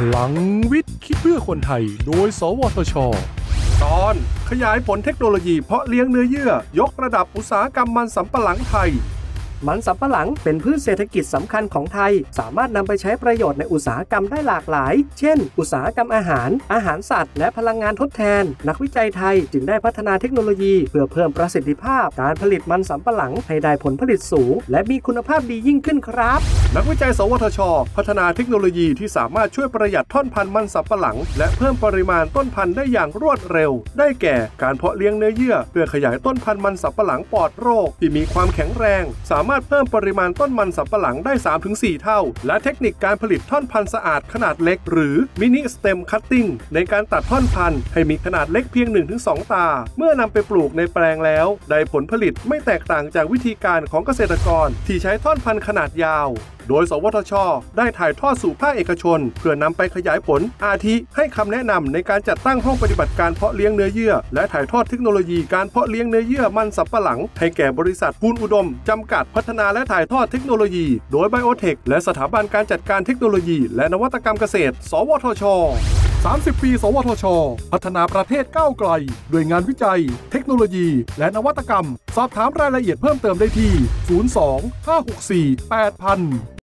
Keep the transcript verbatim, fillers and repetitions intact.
พลังวิทย์คิดเพื่อคนไทยโดยสวทช.ตอนขยายผลเทคโนโลยีเพาะเลี้ยงเนื้อเยื่อยกระดับอุตสาหกรรมมันสำปะหลังไทยมันสำปะหลังเป็นพืชเศรษฐกิจสำคัญของไทยสามารถนำไปใช้ประโยชน์ในอุตสาหกรรมได้หลากหลายเช่นอุตสาหกรรมอาหารอาหารสัตว์และพลังงานทดแทนนักวิจัยไทยจึงได้พัฒนาเทคโนโลยีเพื่อเพิ่มประสิทธิภาพการผลิตมันสำปะหลังให้ได้ผลผลิตสูงและมีคุณภาพดียิ่งขึ้นครับนักวิจัยสวทช.พัฒนาเทคโนโลยีที่สามารถช่วยประหยัดท่อนพันธุ์มันสำปะหลังและเพิ่มปริมาณต้นพันธุ์ได้อย่างรวดเร็วได้แก่การเพาะเลี้ยงเนื้อเยื่อเพื่อขยายต้นพันธุ์มันสำปะหลังปลอดโรคที่มีความแข็งแรงสามารถเพิ่มปริมาณต้นมันสำปะหลังได้ สามถึงสี่ เท่าและเทคนิคการผลิตท่อนพันธุ์สะอาดขนาดเล็กหรือมินิสเต็มคัตติ้งในการตัดท่อนพันธุ์ให้มีขนาดเล็กเพียง หนึ่งถึงสอง ตาเมื่อนำไปปลูกในแปลงแล้วได้ผลผลิตไม่แตกต่างจากวิธีการของเกษตรกรที่ใช้ท่อนพันธุ์ขนาดยาวโดยสวทช.ได้ถ่ายทอดสู่ภาคเอกชนเพื่อนำไปขยายผลอาทิให้คำแนะนำในการจัดตั้งห้องปฏิบัติการเพาะเลี้ยงเนื้อเยื่อและถ่ายทอดเทคโนโลยีการเพาะเลี้ยงเนื้อเยื่อมันสำปะหลังให้แก่บริษัทปูนอุดมจำกัดพัฒนาและถ่ายทอดเทคโนโลยีโดยไบโอเทคและสถาบันการจัดการเทคโนโลยีและนวัตกรรมเกษตรสวทช.สามสิบ ปีสวทช.พัฒนาประเทศก้าวไกลด้วยงานวิจัยเทคโนโลยีและนวัตกรรมสอบถามรายละเอียดเพิ่มเติมได้ที่ ศูนย์ สอง ห้า หก สี่ แปด ศูนย์ ศูนย์ ศูนย์